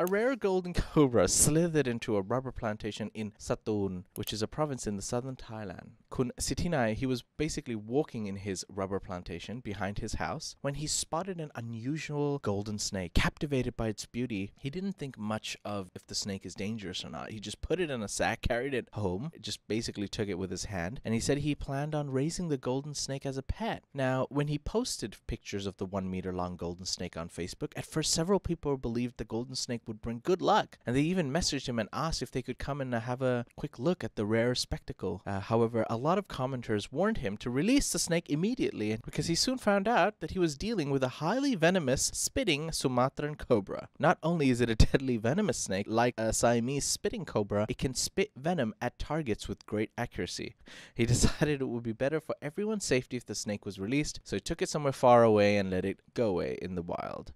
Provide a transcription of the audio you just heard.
A rare golden cobra slithered into a rubber plantation in Satun, which is a province in the southern Thailand. Kun Sitinai, he was basically walking in his rubber plantation behind his house when he spotted an unusual golden snake. Captivated by its beauty, he didn't think much of if the snake is dangerous or not. He just put it in a sack, carried it home, just basically took it with his hand, and he said he planned on raising the golden snake as a pet. Now, when he posted pictures of the 1 meter long golden snake on Facebook, at first several people believed the golden snake would bring good luck, and they even messaged him and asked if they could come and have a quick look at the rare spectacle. However, a lot of commenters warned him to release the snake immediately, because he soon found out that he was dealing with a highly venomous spitting Sumatran cobra. Not only is it a deadly venomous snake, like a Siamese spitting cobra, it can spit venom at targets with great accuracy. He decided it would be better for everyone's safety if the snake was released, so he took it somewhere far away and let it go away in the wild.